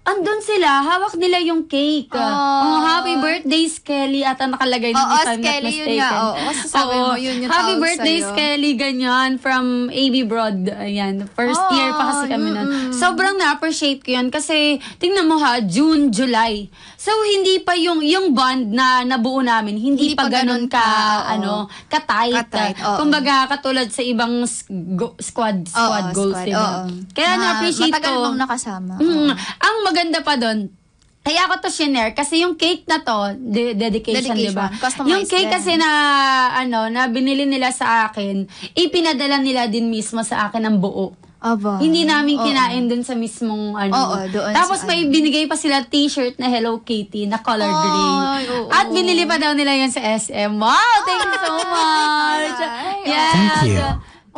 andun sila, hawak nila yung cake. Oh, oh happy birthday, Skelly. At ang nakalagay na, oh, if I'm not mistaken. Nga, oh, oh, sabi oh, mo, yun yung happy birthday, sa'yo. Skelly, ganyan. From A B Broad. Ayan, first oh, year pa kasi kami mm, nun. Sobrang na-appreciate ko yun. Kasi, tingnan mo ha, June, July. So, hindi pa yung yung bond na nabuo namin. Hindi, hindi pa, pa ganun ka, ka oh, ano, ka-tight. ka-tight oh, kumbaga, katulad sa ibang squad, squad oh, goals. Squad, oh, kaya na, na-appreciate ko. Matagal mong nakasama. Mm, oh. Ang mag ganda pa doon. Kaya ako to shinare kasi yung cake na to, de dedication, dedication. 'Di ba? Yung cake din kasi na ano, na binili nila sa akin, ipinadala nila din mismo sa akin ng buo. Aba. Hindi namin kinain doon sa mismong ano. Oo, tapos may ano. binigay pa sila t-shirt na Hello Kitty na color oh, green. Oh, oh. At binili pa daw nila yun sa S M. Wow, thank you so much. Yeah. Thank you.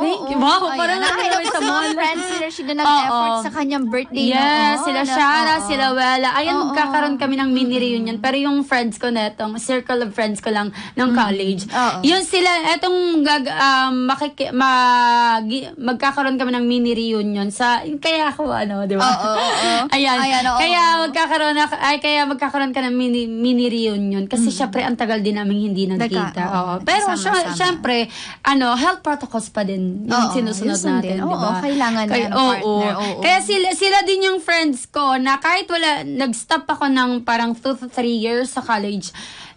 Thank you. Wow, parang nakakita ko sa mga friends sila Rashida nag-effort sa kanyang birthday. Yes, sila Shara, sila Wella. Ayun, magkakaroon kami ng mini reunion. Pero yung friends ko na itong circle of friends ko lang ng college. Yun sila, itong magkakaroon kami ng mini reunion sa, kaya ako ano, di ba? Ayan. Kaya magkakaroon ka ng mini reunion. Kasi syempre, ang tagal din namin hindi nagkita. Pero syempre, ano, health protocols pa din. Yung oo, sinusunod yung natin, di ba? Oo, kailangan Kay, yan, oo, partner. Oo. Oo. Kaya sila, sila din yung friends ko na kahit wala, nag-stop ako ng parang two to three years sa college.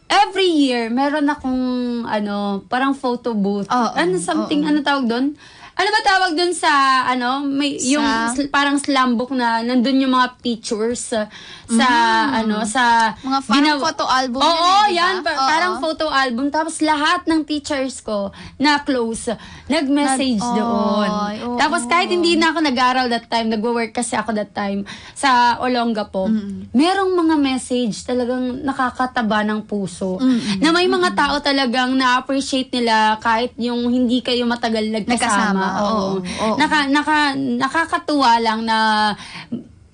Every year, meron akong, ano, parang photo booth. Oo, ano, something, oo. ano tawag doon? Ano ba tawag doon sa, ano, may, sa, yung sl parang slam book na nandun yung mga pictures uh, sa, mm, ano, sa... Mga parang photo album. Oo, yun, eh, yan. Pa oo. Parang photo album. Tapos lahat ng teachers ko na close, nag-message Nag doon. Oh, oh, Tapos kahit hindi na ako nag-aral that time, nag-work kasi ako that time sa Olonga po, mm. merong mga message talagang nakakataba ng puso. Mm. Na may mga tao talagang na-appreciate nila kahit yung hindi kayo matagal nagkasama. Oo. Oo. Naka, naka, nakakatuwa lang na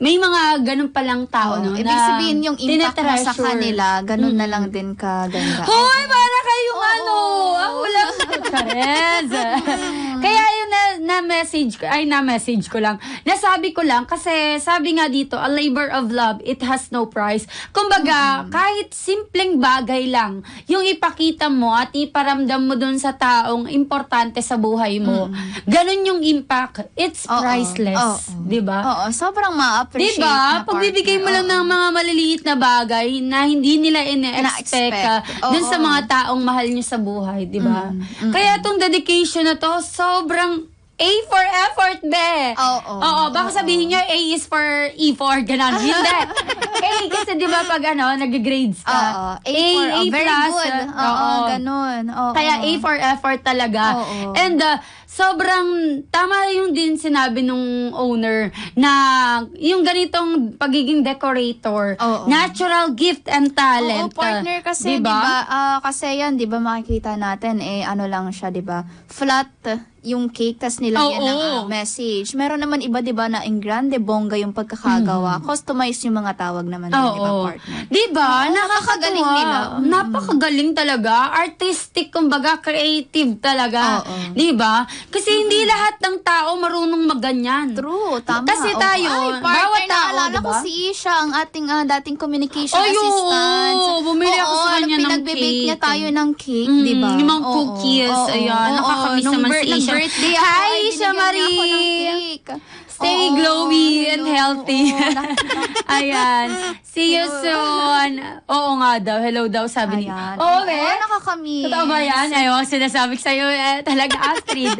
may mga ganun palang tao, oo, no? Ibig sabihin, yung impact mo sa kanila, ganun mm. na lang din ka ganda. Hoy, para kayong oo, ano, ako lang sa Kaya yun na, na message ko, ay na message ko lang, nasabi ko lang, kasi sabi nga dito, a labor of love, it has no price. Kumbaga, mm. kahit simpleng bagay lang, yung ipakita mo at iparamdam mo dun sa taong importante sa buhay mo, mm. ganun yung impact, it's oo, priceless. Oo, diba? Oo, sobrang ma appreciate diba? Pagbibigay mo lang ng mga maliliit na bagay na hindi nila ina-expect uh, dun sa mga taong mahal nyo sa buhay, diba? Mm, mm, Kaya itong dedication na to, sobrang A for effort, be. Oo. Oo, baka sabihin nyo, A is for effort, ganun. Hindi. A, kasi diba pag ano, nag-grades ka. Oo. A, A for A very plus, good. Uh, Oo, ganun. Oo. Kaya A for effort talaga. Oo. And, uh, sobrang tama yung din sinabi nung owner na yung ganitong pagiging decorator, oo, natural gift and talent. Oo, partner, kasi diba? Diba, uh, kasi yan, diba makikita natin, eh, ano lang siya, diba? Flat yung cake, tas nilagyan oh, ng uh, message. Meron naman iba, di ba, na in grande bongga yung pagkakagawa. Mm. Customized yung mga tawag naman nila, oh, di ba, partner? Di ba? Oh, nakakagaling nila. Napakagaling talaga. Artistic, kumbaga, creative talaga. Oh, oh. Di ba? Kasi mm-hmm. hindi lahat ng tao marunong magganyan. True, tama. Kasi tayo, oh, ay, partner, bawat tao, naalala diba? ko si Isha, ang ating uh, dating communication oh, assistant. Oh, bumili oh, ako sa kanya ng cake. Pinagbibake niya tayo ng cake, mm, di ba? Yung mga oh, cookies, oh, ayan. Oh, nakakamiss oh, naman si Isha. Birthday. Hi, Isha Marie. Stay oo, glowy and hello, healthy. Oo, ayan. See you soon. Oo nga daw. Hello daw, sabi niya. Oo, okay. Oo, nakakamiss. Totoo ba yan? Ayaw, sinasabi sa'yo eh, talaga, Astrid.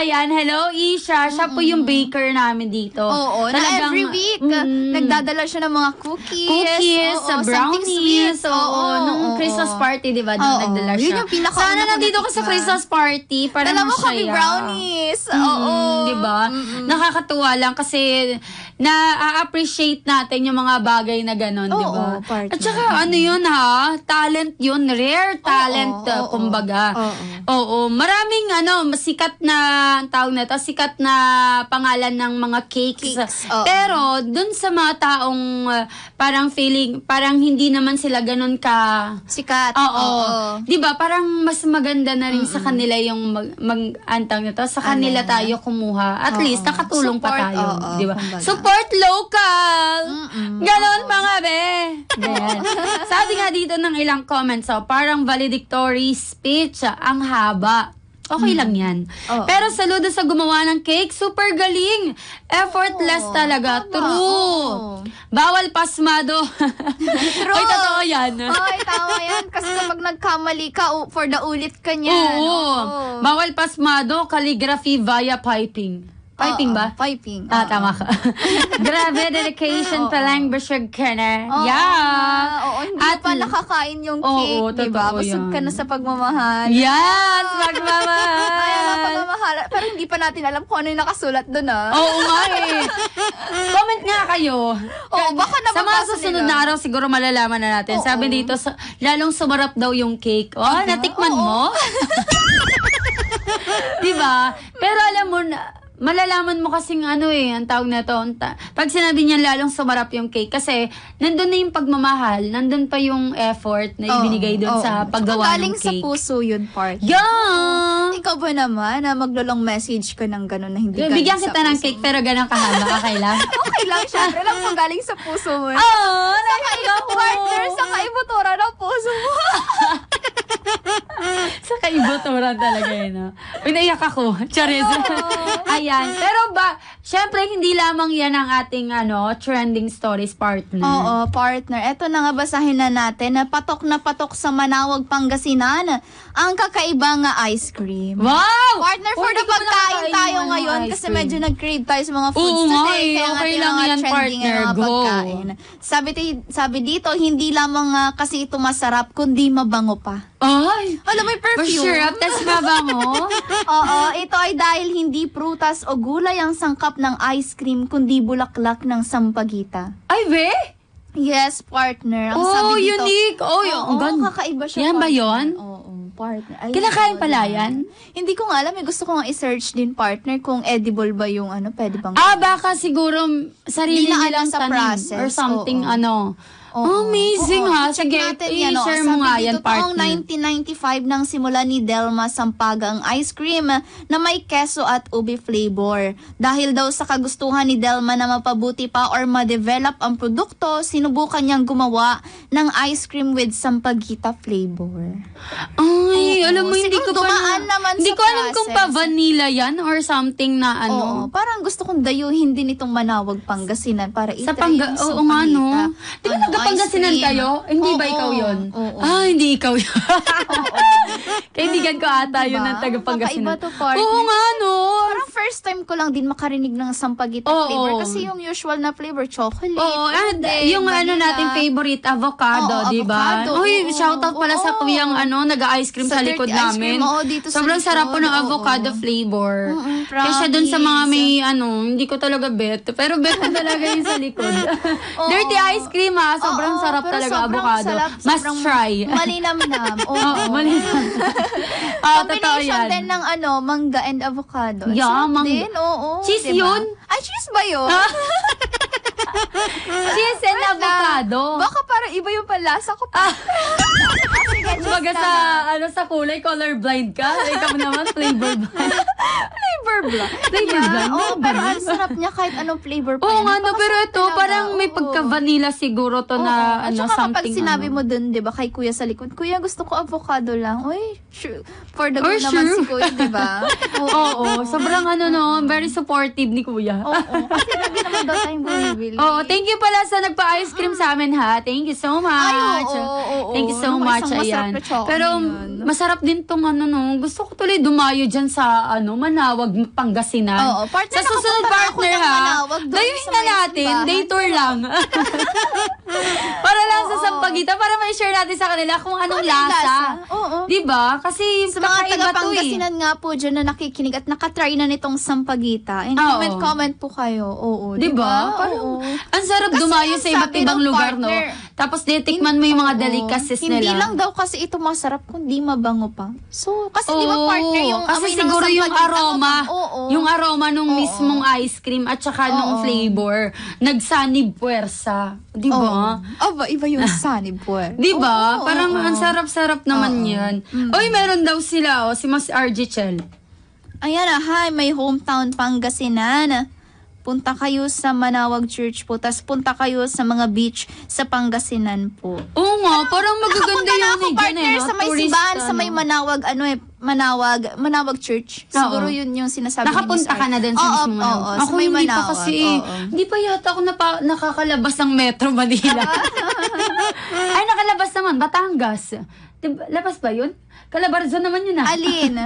Ayan, hello, Isha. Siya mm-hmm. po yung baker namin dito. Oo, talagang, na every week, mm, nagdadala siya ng mga cookies. Cookies, oo, brownies. Something sweet. Oo, oo, nung oo, Christmas party, di ba? Nung oo, nagdala siya. Yun yung pinaka- sana nandito ka sa Christmas party para alam mo kami brownies. Mm-hmm. Oo. Diba? Mm-hmm. Nakakatuwa lang kasi na-appreciate natin yung mga bagay na gano'n, oh, diba? Oh, at saka mm-hmm. ano yun ha? Talent yun. Rare talent, oh, oh, oh, kumbaga. Oo. Oh, oh. oh, oh. Maraming ano, sikat na, ang tawag na ito, sikat na pangalan ng mga cakes. cakes. Oh, pero, dun sa mga taong uh, parang feeling, parang hindi naman sila gano'n ka... Sikat. Oo. Oh, oh, oh. Diba? Parang mas maganda na rin mm-hmm. sa kanila yung mag, mag-antang nito. Sa kanila ano? tayo kumuha. At oh, least, nakatulong support, pa tayo. Oh, oh, diba? So, support local! Mm-mm. Ganon pa nga, be! Sabi nga dito ng ilang comments, oh, parang valedictory speech, ang haba. Okay mm. lang yan. Oh. Pero saludo sa gumawa ng cake, super galing! Effortless oh, talaga, haba. True! Oh. Bawal pasmado! True! Ay, totoo yan! Ay, tama yan, kasi kapag nagkamali ka, for the ulit ka niyan. Oo! Oh. Bawal pasmado, calligraphy via piping. Piping oh, ba? Oh, piping. Ah, oh, tama ka. Grabe, dedication oh, palang busog ka na. Oh, yeah. Oo, oh, hindi at, pa nakakain yung cake, oh, oh, diba? Busog ka na sa pagmamahal. Yes, oh, pagmamahal. Ayan, pagmamahal. Pero hindi pa natin alam kung ano yung nakasulat doon, ah. Oo oh, nga eh. Comment nga kayo. Oo, oh, baka nababasa nila. Sa mga susunod na araw, siguro malalaman na natin. Oh, sabi oh. dito, lalong sumarap daw yung cake. Oh, uh-huh. natikman oh, mo? Diba? Pero alam mo na, malalaman mo kasing ano eh, ang tawag na to. Pag sinabi niya lalong sumarap yung cake, kasi nandun na yung pagmamahal, nandun pa yung effort na ibinigay doon oh, sa oh. paggawa so, ng cake. Sa puso yun, part. Yeah! Ikaw ba naman na maglolong message ka ng gano'n na hindi so, ka bigyan kita ng cake pero gano'n kahaba ka kailang? Okay lang, syempre lang kung galing sa puso mo. Oo! Oh, sa kaibang partner, sa kaibutura ng puso mo. Sa kaibuturan talaga yun, no? Uy, naiyak ako. Charis. Ayan. Pero ba, syempre, hindi lamang yan ang ating, ano, trending stories, partner. Oo, partner. Eto na nga, basahin na natin. Patok na patok sa Manaoag, Pangasinan, ang kakaibang ice cream. Wow! Partner, for oh, the pagkain tayo ngayon kasi medyo nag-crave tayo sa mga foods oo, today. Kaya okay lang yan, partner. Go. Pagkain. Sabi, sabi dito, hindi lamang uh, kasi ito masarap, kundi mabango pa. Ay! Alam, may perfume. For sure, tas mabango. Oo, ito ay dahil hindi prutas o gulay ang sangkap ng ice cream, kundi bulaklak ng sampagita. Ay, be? Yes, partner. Ang oh, sabi dito, unique. Oh, yun. Oh, oh, kakaiba siya. Yan partner. Ba yun? Oo, oh, oh, partner. Ay, kinakain pala yan? Hindi ko nga alam. Eh, gusto ko nga i-search din, partner, kung edible ba yung ano, pwede bang... Ah, baka siguro sarili nilang sa tanim process. Or something, oh, oh. ano... Oh, amazing oh, oh. ha. Sige, i-share no? mo nga yan, partner. Sabi dito taong nineteen ninety-five nang simula ni Delma Sampaga ang ice cream na may keso at ube flavor. Dahil daw sa kagustuhan ni Delma na mapabuti pa or ma-develop ang produkto, sinubukan niyang gumawa ng ice cream with Sampaguita flavor. Ay, oh, alam mo, hindi ko pa naman hindi ko alam process. Kung pa vanilla yan or something na ano. Oh, parang gusto kong dayuhin din itong Manaoag, Pangasinan para i-try pangga- yung Sampaguita. Oo nga, no? Di ba ano, Pangasinan kayo? Hindi oh, ba ikaw yun? Oh, oh. Ah, hindi ikaw yun. Kaibigan ko ata diba? Yun ang taga Pangasinan. Kakaiba to, partner. Oo nga, no? Parang first time ko lang din makarinig ng sampagitan oh, flavor. Oh. Kasi yung usual na flavor, chocolate. Oo, oh, and yung vanilla. Ano nating favorite, avocado, oh, oh, di ba? Oh, oh, shoutout pala oh, sa kuyang ano, nag-ice cream sa, sa likod namin. Cream, oh, dito sobrang sa sarap po ng avocado oh, flavor. Oh, oh, kasi dun sa mga may ano, hindi ko talaga bet. Pero bet ko talaga yung sa likod. Oh, dirty ice cream ha, sobrang oh, oh, sarap talaga avocado. Salap, must try. Malinamnam. Oo, oh, malinamnam. Oh, totoo yan. Combination din ng ano, mangga and avocado. Yeah, mangga. Oo, oo, cheese diba? Yun? Ay, cheese ba yun? Cheese and wait avocado. Lang. Baka para iba yung palasa ko pa. Baga sa, ano, sa kulay, colorblind ka. Ikaw naman, flavor blind. Flavor blind. Flavor blind. Yeah, oh, pero ang sarap niya kahit anong flavor pa. Oo nga, no, pero ito, talaga, parang may oo. Pagka-vanilla siguro to oo, na, ano, something. At saka kapag sinabi ano. Mo dun, di ba, kay kuya sa likod, kuya, gusto ko avocado lang. Uy, sure. For the good naman sure. Si kuya, di ba? Oo, oo, oo. Sobrang ano, no, very supportive ni kuya. Oo, oo. Kasi lagi naman daw tayong bumibili. Oo, thank you pala sa nagpa-ice cream sa amin, ha. Thank you so much. Ay, oo, oo, oo. Thank you so ano, much, ayan. Pero yun. Masarap din tong ano no. Gusto ko tuloy dumayo diyan sa ano Manaoag, Pangasinan. Oo, partner, sa susunod partner ha. Dayuhin na natin, day tour lang. Para lang oo, sa sampagitan para ma-share natin sa kanila kung anong lasa. Oo. 'Di ba? Kasi sa mga taga-Pangasinan eh. Nga po diyan na nakikinig at nakatry na nitong sampagita. And oo. comment comment po kayo. Oo, 'di ba? Parang ang sarap kasi dumayo sa iba't ibang lugar partner, no. Tapos ditikman mo yung mga delicacies nila. Hindi lang daw kasi ito masarap kundi mabango pa. So, kasi oh, di ba partner yung kasi siguro yung aroma, oh, oh. yung aroma nung oh, mismong ice cream at saka oh, nung flavor, nagsanib puwersa, di ba? Oh, aba, iba yung sanib puwer. Di ba? Oh, oh, parang oh, oh. ang sarap-sarap naman oh, oh. yan. Mm. Oy, meron daw sila, oh, si Mas R J Chel. Ayan na, hi, my hometown Pangasinan. Punta kayo sa Manaoag Church po. Tapos punta kayo sa mga beach sa Pangasinan po. Oo nga, ano, parang magaganda yun. Nakapunta na ako, partner, eh, sa may Siban, ano. Sa may Manaoag, ano eh, Manaoag, Manaoag Church. Siguro oo. Yun yung sinasabi niyo. Nakapunta ka na din sa mismo Manaoag. Oo, ako may hindi Manaoag. Pa kasi, oo. Hindi pa yata ako napa- nakakalabas ng Metro Manila. Ay, nakalabas naman, Batangas. Diba, labas ba yun? Calabarzon naman yun ah. Alin?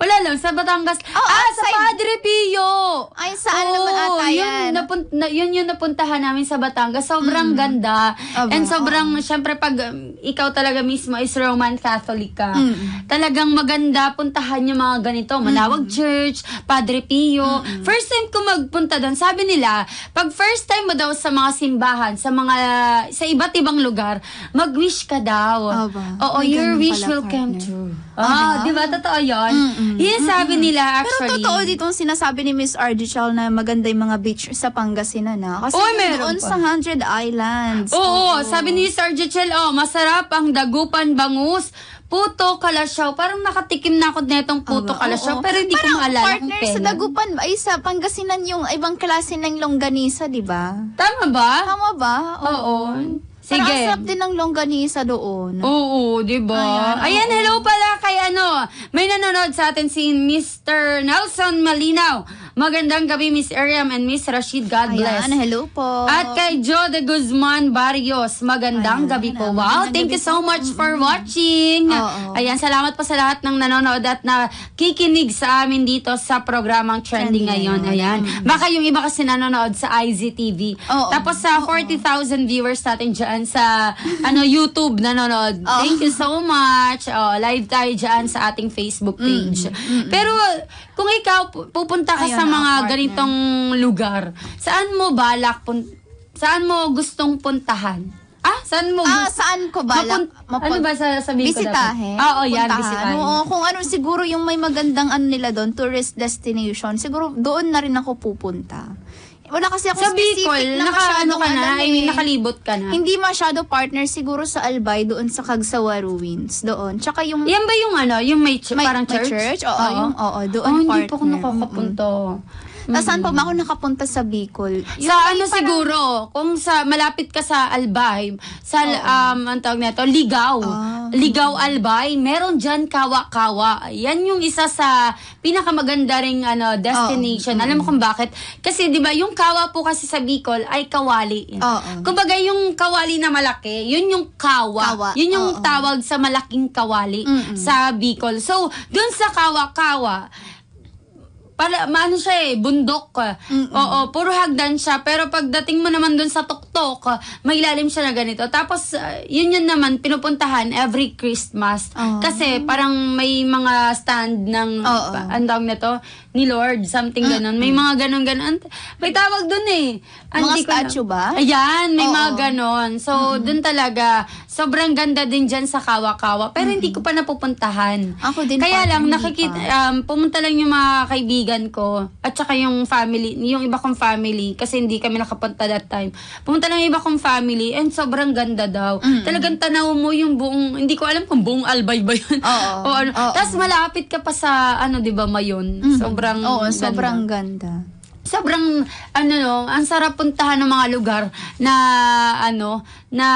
Wala lang, sa Batangas. Oh, ah, sa Padre Pio! Ay, saan oh, naman ata yan? Yun, napun- na, yun yung napuntahan namin sa Batangas. Sobrang mm. ganda. Aba, and sobrang, oh. syempre, pag um, ikaw talaga mismo is Roman Catholic ka, mm. talagang maganda puntahan yung mga ganito. Manaoag mm. Church, Padre Pio. Mm. First time ko magpunta doon, sabi nila, pag first time mo daw sa mga simbahan, sa mga, sa iba't ibang lugar, mag-wish ka daw. Aba, oo, your wish will come true. Ah, oh, di ba? Totoo yun. Mm-mm. Yun sabi mm-mm. nila actually. Pero totoo ditong sinasabi ni Miss R J Chal na maganda yung mga beach sa Pangasinan na. Kasi oh, doon pa. Sa one hundred Islands. Oo, oh, oh. sabi ni Miss R J Chal, oh, masarap ang dagupan, bangus, puto, kalasyaw. Parang nakatikim na ako netong puto, oh, kalasyaw. Oh, oh. Pero hindi parang ko maalala partner sa dagupan ay sa Pangasinan yung ibang klase ng longganisa, di ba? Tama ba? Tama ba? Oo. Oh, oh. oh. Sige. Parang ang sarap din ng longganisa doon. Oo, oo, diba? Ayan, Ayan hello pala kay ano, may nanonood sa atin si Mister Nelson Malinaw. Magandang gabi, Miss Ariam and Miss Rashid. God Ayan, bless. Ayan, hello po. At kay Joe de Guzman Barrios. Magandang Ayan, gabi po. Wow, thank you so much for watching. Oo, oo. Ayan, salamat po sa lahat ng nanonood at na kikinig sa amin dito sa programang Trending ngayon. Ayan. Baka yung iba kasi nanonood sa I Z T V. Oo, tapos sa forty thousand viewers natin dyan sa ano YouTube nanonood. Oh. Thank you so much. Oh, live tayo dyan sa ating Facebook page. Mm-hmm. Pero kung ikaw pupunta ka Ayun, sa mga apartment. Ganitong lugar, saan mo balak pun- saan mo gustong puntahan? Ah, saan mo? Ah, saan ko balak? Mapun- Mapun- ano ba sasabihin ko dapat? Bisitahin. Oo, oh, yan, bisitahin. Oo, kung ano, siguro yung may magandang ano nila doon, tourist destination, siguro doon na rin ako pupunta. Wala kasi ako sa Bicol, na naka, ano ka na, eh. nakalibot ka na. Hindi masyado partner, siguro sa Albay, doon sa Kagsawa Ruins, doon. Tsaka yung... Yan ba yung ano, yung may, ch- may parang church? May church? Oo, oo, yung, oo doon oh, partner. Hindi pa ako nakakapunta. Mm-hmm. Mm-hmm. Saan pa ba ako nakapunta sa Bicol? Yung sa ano parang... siguro, kung sa malapit ka sa Albay, sa oh, um ang tawag nito, Ligao. Oh. Ligao Albay, meron diyan Kawa-Kawa. Yan yung isa sa pinakamaganda ring ano destination. Oh. Mm-hmm. Alam mo kung bakit? Kasi 'di ba, yung Kawa po kasi sa Bicol ay kawali. Oh. Kumbaga yung kawali na malaki, yun yung Kawa. Kawa. Yun yung oh, tawag sa malaking kawali mm-hmm. sa Bicol. So, dun sa Kawa-Kawa, para maano siya eh, bundok. Mm-mm. Oo, puro hagdan siya. Pero pagdating mo naman dun sa tuktok, may ilalim siya na ganito. Tapos, uh, yun yun naman, pinupuntahan every Christmas. Oh. Kasi parang may mga stand ng, oh, oh. ang tawag na to, ni Lord, something ganon. Mm-mm. May mga ganon-ganon. May tawag dun eh. Mga statue ba? Ayan, may oh, mga ganon. So, mm-mm. dun talaga, sobrang ganda din dyan sa Kawa-Kawa. Pero mm-mm. hindi ko pa napupuntahan. Ako din. Kaya pa, lang, nakikita, um, pumunta lang yung mga kaibigan ko at saka yung family, yung iba kong family kasi hindi kami nakapunta that time. Pumunta lang yung iba kong family and sobrang ganda daw. Mm-hmm. Talagang tanaw mo yung buong, hindi ko alam kung buong Albay ba yun. Oo. Ano. Tapos malapit ka pa sa ano, 'di ba, Mayon. Mm-hmm. Sobrang Oo, ganda. sobrang ganda. Sobrang ano no, ang sarap puntahan ng mga lugar na ano na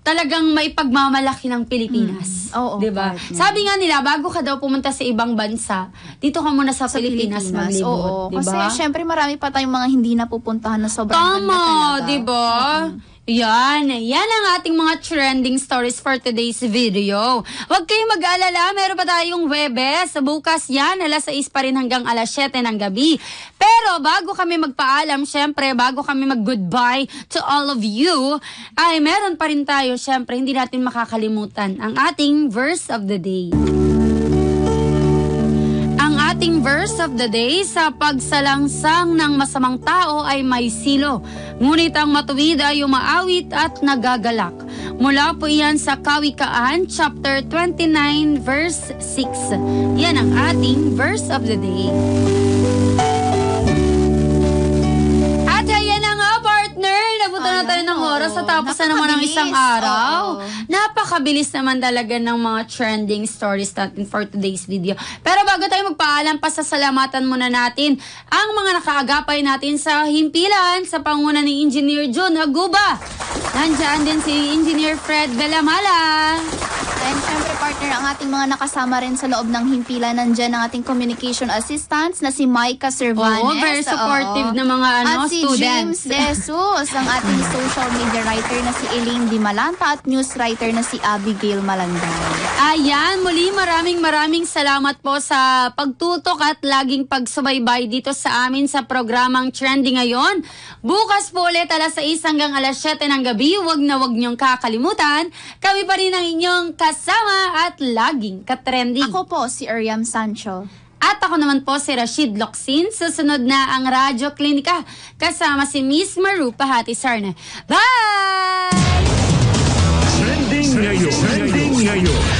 talagang maipagmamalaki ng Pilipinas. Mm. Oo, oh, diba? Right. Sabi nga nila, bago ka daw pumunta sa ibang bansa, dito ka muna sa, sa Pilipinas, Pilipinas maglibot. Oo, diba? Kasi syempre marami pa tayong mga hindi napupuntahan na sobrang ganda talaga. Tama, diba? Mm-hmm. Yan, yan ang ating mga trending stories for today's video. Huwag kayong mag-alala, meron pa tayong Huwebes. Bukas yan, alas sais pa rin hanggang alas siyete ng gabi. Pero bago kami magpaalam, syempre, bago kami mag-goodbye to all of you, ay meron pa rin tayo, syempre, hindi natin makakalimutan ang ating verse of the day. Ang ating verse of the day, sa pagsalangsang ng masamang tao ay may silo, ngunit ang matuwid ay umaawit at nagagalak. Mula po iyan sa Kawikaan, chapter twenty-nine, verse six. Yan ang ating verse of the day. At ayan na nga, partner! Nabutan na tayo ng oras at tapos na naman ang isang araw. Oo. Napakabilis naman talaga ng mga trending stories natin for today's video. Pero bago tayo magpaalam, pasasalamatan muna natin ang mga nakaagapay natin sa himpilan sa panguna ni Engineer Jun Aguba. Nandiyan din si Engineer Fred Velamala. And syempre, partner, ang ating mga nakasama rin sa loob ng himpilan. Nandiyan ang ating communication assistants na si Micah Cervanes. Oo, very supportive na mga ano, at si students. James Jesus, ang ating social media writer na si Elaine Di Malanta at news writer na si Abigail Malanday. Ayan, muli maraming maraming salamat po sa pagtutok at laging pagsubaybay dito sa amin sa programang Trendy ngayon. Bukas po ulit alas sais hanggang alas siyete ng gabi. Huwag na huwag niyong kakalimutan. Kami pa rin ang inyong kasama at laging katrendy. Ako po si Ariam Sancho. At ako naman po si Rashid Loksin. Susunod na ang Radyo Klinika kasama si Miss Maru Pahati Sarna. Bye! Trending ngayon. Trending ngayon.